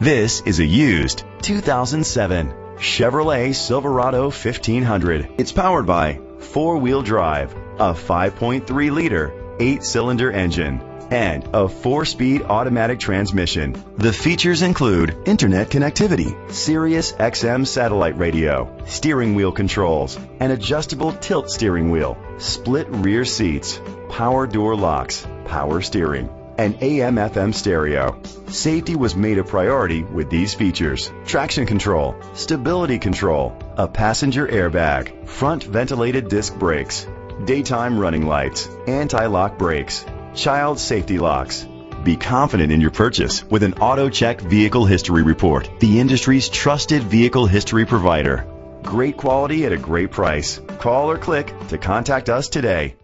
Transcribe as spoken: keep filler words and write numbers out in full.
This is a used two thousand seven Chevrolet Silverado fifteen hundred. It's powered by four-wheel drive, a five point three liter eight-cylinder engine, and a four-speed automatic transmission. The features include internet connectivity, Sirius X M satellite radio, steering wheel controls, an adjustable tilt steering wheel, split rear seats, power door locks, power steering, and A M F M stereo. Safety was made a priority with these features: traction control, stability control, a passenger airbag, front ventilated disc brakes, daytime running lights, anti-lock brakes, child safety locks. Be confident in your purchase with an AutoCheck Vehicle History Report, the industry's trusted vehicle history provider. Great quality at a great price. Call or click to contact us today.